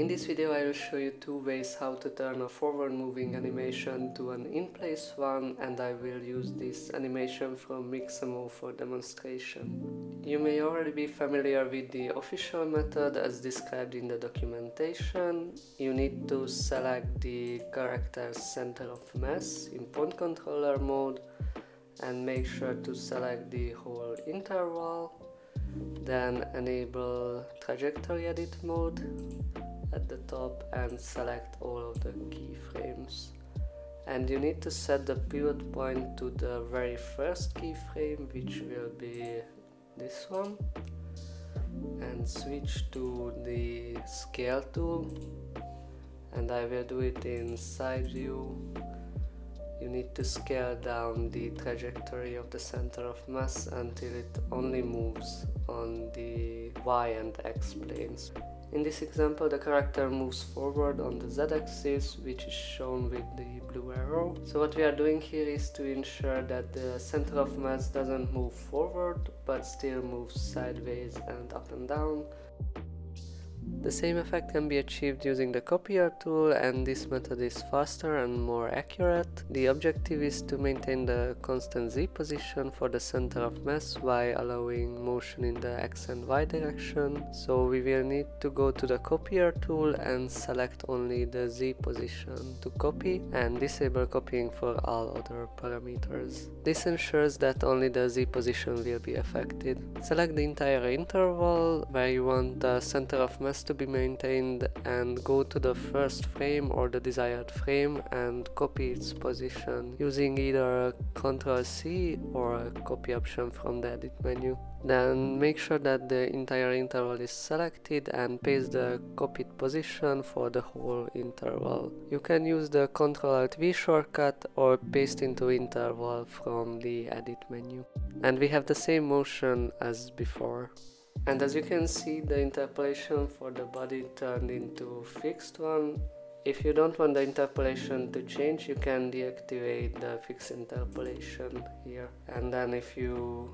In this video I will show you two ways how to turn a forward moving animation to an in-place one, and I will use this animation from Mixamo for demonstration. You may already be familiar with the official method as described in the documentation. You need to select the character's center of mass in point controller mode and make sure to select the whole interval, then enable trajectory edit mode at the top and select all of the keyframes. And you need to set the pivot point to the very first keyframe, which will be this one, and switch to the scale tool, and I will do it in side view. You need to scale down the trajectory of the center of mass until it only moves on the Y and X planes. In this example, the character moves forward on the Z-axis, which is shown with the blue arrow. So what we are doing here is to ensure that the center of mass doesn't move forward, but still moves sideways and up and down. The same effect can be achieved using the copier tool, and this method is faster and more accurate. The objective is to maintain the constant Z position for the center of mass while allowing motion in the X and Y direction, so we will need to go to the copier tool and select only the Z position to copy and disable copying for all other parameters. This ensures that only the Z position will be affected. Select the entire interval where you want the center of mass to be maintained and go to the first frame or the desired frame and copy its position using either Ctrl+C or a copy option from the edit menu. Then make sure that the entire interval is selected and paste the copied position for the whole interval. You can use the Ctrl+Alt+V shortcut or paste into interval from the edit menu. And we have the same motion as before. And as you can see, the interpolation for the body turned into a fixed one. If you don't want the interpolation to change, you can deactivate the fixed interpolation here. And then if you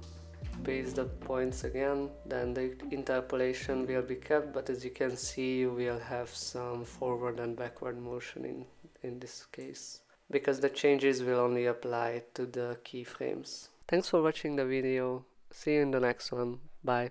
paste the points again, then the interpolation will be kept, but as you can see, you will have some forward and backward motion in this case, because the changes will only apply to the keyframes. Thanks for watching the video. See you in the next one. Bye.